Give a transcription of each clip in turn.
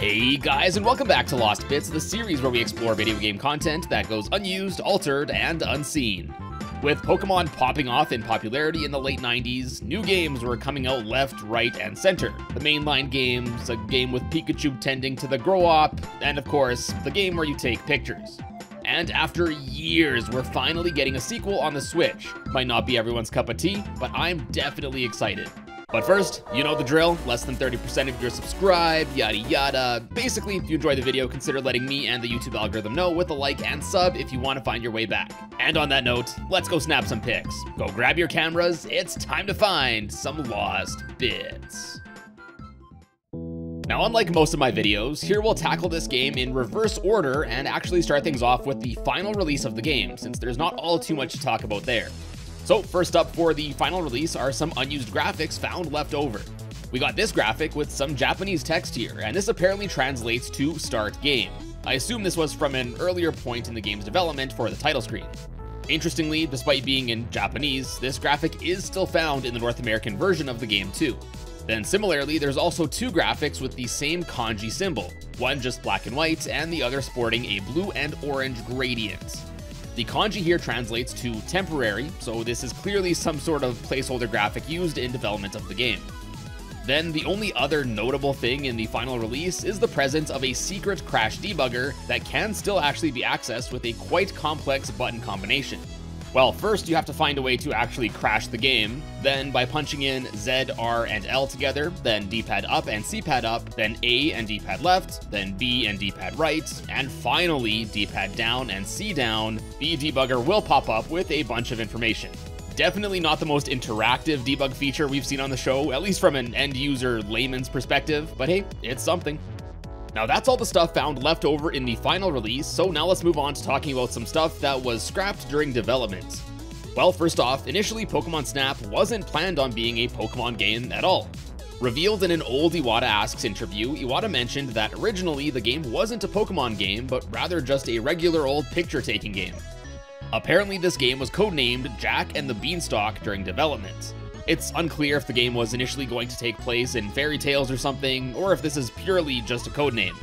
Hey guys, and welcome back to Lost Bits, the series where we explore video game content that goes unused, altered, and unseen. With Pokemon popping off in popularity in the late 90s, new games were coming out left, right, and center. The mainline games, a game with Pikachu tending to the grow-op, and of course, the game where you take pictures. And after years, we're finally getting a sequel on the Switch. Might not be everyone's cup of tea, but I'm definitely excited. But first, you know the drill, less than 30% if you're subscribed, yada yada. Basically, if you enjoyed the video, consider letting me and the YouTube algorithm know with a like and sub if you want to find your way back. And on that note, let's go snap some pics. Go grab your cameras, it's time to find some lost bits. Now, unlike most of my videos, here we'll tackle this game in reverse order and actually start things off with the final release of the game, since there's not all too much to talk about there. So first up for the final release are some unused graphics found left over. We got this graphic with some Japanese text here, and this apparently translates to start game. I assume this was from an earlier point in the game's development for the title screen. Interestingly, despite being in Japanese, this graphic is still found in the North American version of the game too. Then similarly, there's also two graphics with the same kanji symbol, one just black and white and the other sporting a blue and orange gradient. The kanji here translates to temporary, so this is clearly some sort of placeholder graphic used in development of the game. Then the only other notable thing in the final release is the presence of a secret crash debugger that can still actually be accessed with a quite complex button combination. Well, first you have to find a way to actually crash the game, then by punching in Z, R, and L together, then D-pad up and C-pad up, then A and D-pad left, then B and D-pad right, and finally D-pad down and C down, the debugger will pop up with a bunch of information. Definitely not the most interactive debug feature we've seen on the show, at least from an end-user layman's perspective, but hey, it's something. Now that's all the stuff found left over in the final release, so now let's move on to talking about some stuff that was scrapped during development. Well, first off, initially Pokemon Snap wasn't planned on being a Pokemon game at all. Revealed in an old Iwata Asks interview, Iwata mentioned that originally the game wasn't a Pokemon game, but rather just a regular old picture-taking game. Apparently this game was codenamed Jack and the Beanstalk during development. It's unclear if the game was initially going to take place in fairy tales or something, or if this is purely just a codename.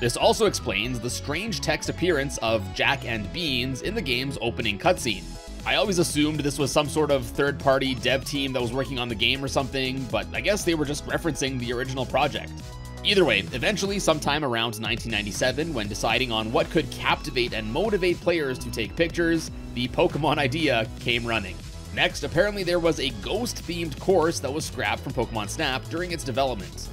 This also explains the strange text appearance of Jack and Beans in the game's opening cutscene. I always assumed this was some sort of third-party dev team that was working on the game or something, but I guess they were just referencing the original project. Either way, eventually sometime around 1997, when deciding on what could captivate and motivate players to take pictures, the Pokemon idea came running. Next, apparently there was a ghost-themed course that was scrapped from Pokemon Snap during its development.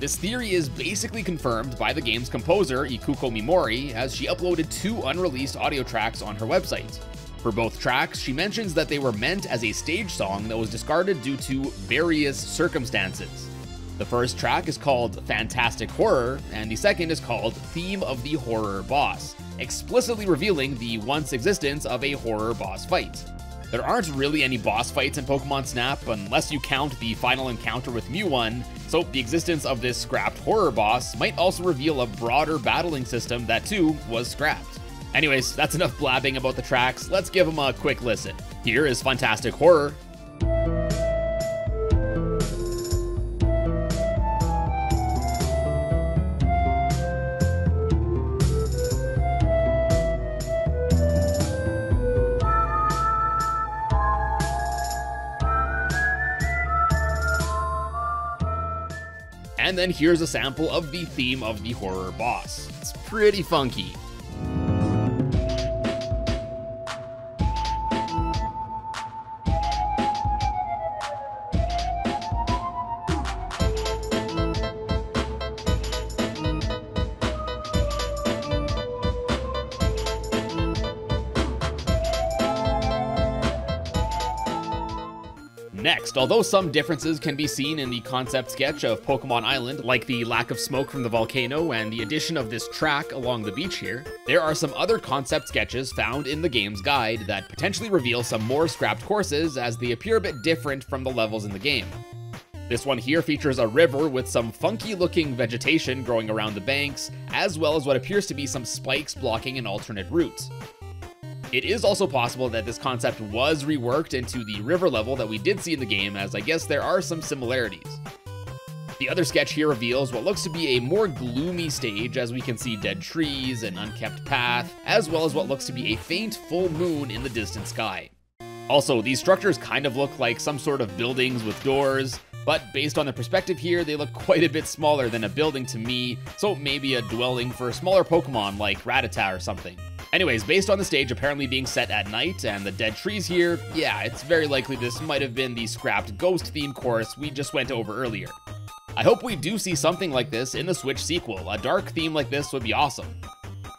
This theory is basically confirmed by the game's composer, Ikuko Mimori, as she uploaded two unreleased audio tracks on her website. For both tracks, she mentions that they were meant as a stage song that was discarded due to various circumstances. The first track is called Fantastic Horror, and the second is called Theme of the Horror Boss, explicitly revealing the once existence of a horror boss fight. There aren't really any boss fights in Pokemon Snap unless you count the final encounter with MewOne, so the existence of this scrapped horror boss might also reveal a broader battling system that too was scrapped. Anyways, that's enough blabbing about the tracks, let's give them a quick listen. Here is Fantastic Horror. And then here's a sample of the theme of the horror boss. It's pretty funky. Next, although some differences can be seen in the concept sketch of Pokemon Island, like the lack of smoke from the volcano and the addition of this track along the beach here, there are some other concept sketches found in the game's guide that potentially reveal some more scrapped courses as they appear a bit different from the levels in the game. This one here features a river with some funky-looking vegetation growing around the banks, as well as what appears to be some spikes blocking an alternate route. It is also possible that this concept was reworked into the river level that we did see in the game, as I guess there are some similarities. The other sketch here reveals what looks to be a more gloomy stage, as we can see dead trees, an unkept path, as well as what looks to be a faint full moon in the distant sky. Also, these structures kind of look like some sort of buildings with doors, but based on the perspective here, they look quite a bit smaller than a building to me, so maybe a dwelling for smaller Pokemon like Rattata or something. Anyways, based on the stage apparently being set at night and the dead trees here, yeah, it's very likely this might have been the scrapped ghost theme course we just went over earlier. I hope we do see something like this in the Switch sequel. A dark theme like this would be awesome.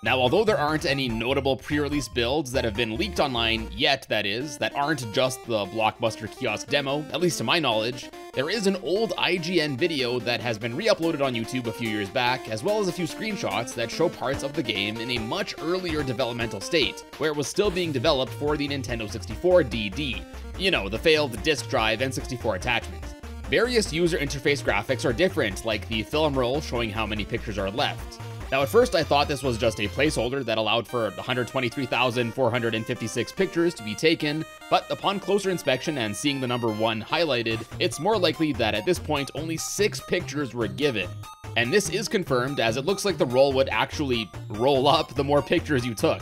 Now, although there aren't any notable pre-release builds that have been leaked online yet, that is, that aren't just the Blockbuster Kiosk demo, at least to my knowledge, there is an old IGN video that has been re-uploaded on YouTube a few years back, as well as a few screenshots that show parts of the game in a much earlier developmental state, where it was still being developed for the Nintendo 64 DD, you know, the failed disk drive and 64 attachments. Various user interface graphics are different, like the film roll showing how many pictures are left. Now, at first I thought this was just a placeholder that allowed for 123,456 pictures to be taken, but upon closer inspection and seeing the number 1 highlighted, it's more likely that at this point only 6 pictures were given. And this is confirmed, as it looks like the roll would actually roll up the more pictures you took.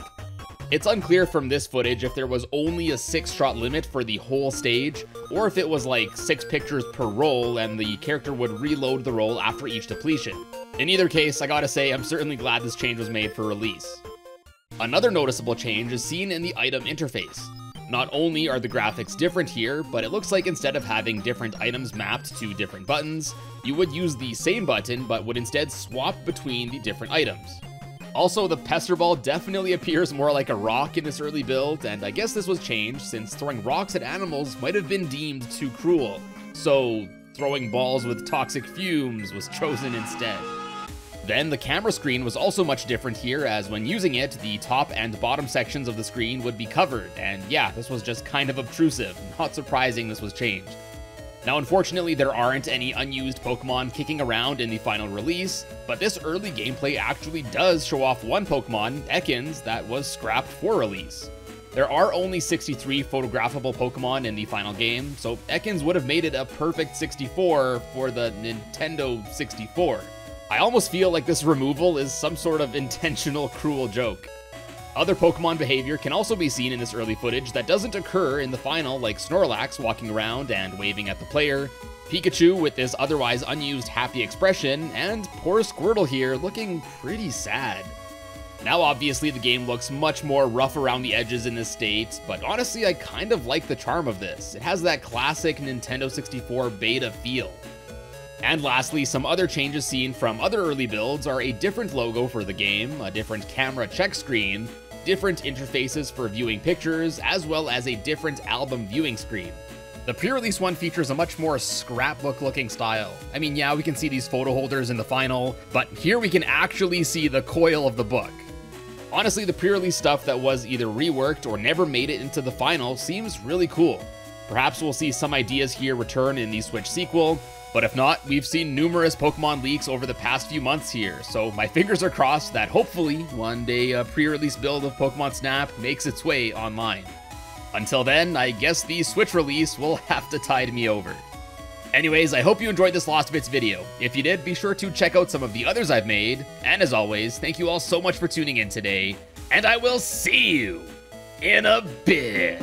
It's unclear from this footage if there was only a 6-shot limit for the whole stage, or if it was like 6 pictures per roll and the character would reload the roll after each depletion. In either case, I gotta say, I'm certainly glad this change was made for release. Another noticeable change is seen in the item interface. Not only are the graphics different here, but it looks like instead of having different items mapped to different buttons, you would use the same button but would instead swap between the different items. Also, the Pester Ball definitely appears more like a rock in this early build, and I guess this was changed since throwing rocks at animals might have been deemed too cruel, so throwing balls with toxic fumes was chosen instead. Then the camera screen was also much different here, as when using it, the top and bottom sections of the screen would be covered, and yeah, this was just kind of obtrusive. Not surprising this was changed. Now, unfortunately, there aren't any unused Pokemon kicking around in the final release, but this early gameplay actually does show off one Pokemon, Ekans, that was scrapped for release. There are only 63 photographable Pokemon in the final game, so Ekans would have made it a perfect 64 for the Nintendo 64. I almost feel like this removal is some sort of intentional cruel joke. Other Pokemon behavior can also be seen in this early footage that doesn't occur in the final, like Snorlax walking around and waving at the player, Pikachu with this otherwise unused happy expression, and poor Squirtle here looking pretty sad. Now obviously the game looks much more rough around the edges in this state, but honestly I kind of like the charm of this. It has that classic Nintendo 64 beta feel. And lastly, some other changes seen from other early builds are a different logo for the game, a different camera check screen, different interfaces for viewing pictures, as well as a different album viewing screen. The pre-release one features a much more scrapbook-looking style. I mean, yeah, we can see these photo holders in the final, but here we can actually see the coil of the book. Honestly, the pre-release stuff that was either reworked or never made it into the final seems really cool. Perhaps we'll see some ideas here return in the Switch sequel, but if not, we've seen numerous Pokemon leaks over the past few months here, so my fingers are crossed that hopefully one day a pre-release build of Pokemon Snap makes its way online. Until then, I guess the Switch release will have to tide me over. Anyways, I hope you enjoyed this Lost Bits video. If you did, be sure to check out some of the others I've made, and as always, thank you all so much for tuning in today, and I will see you in a bit.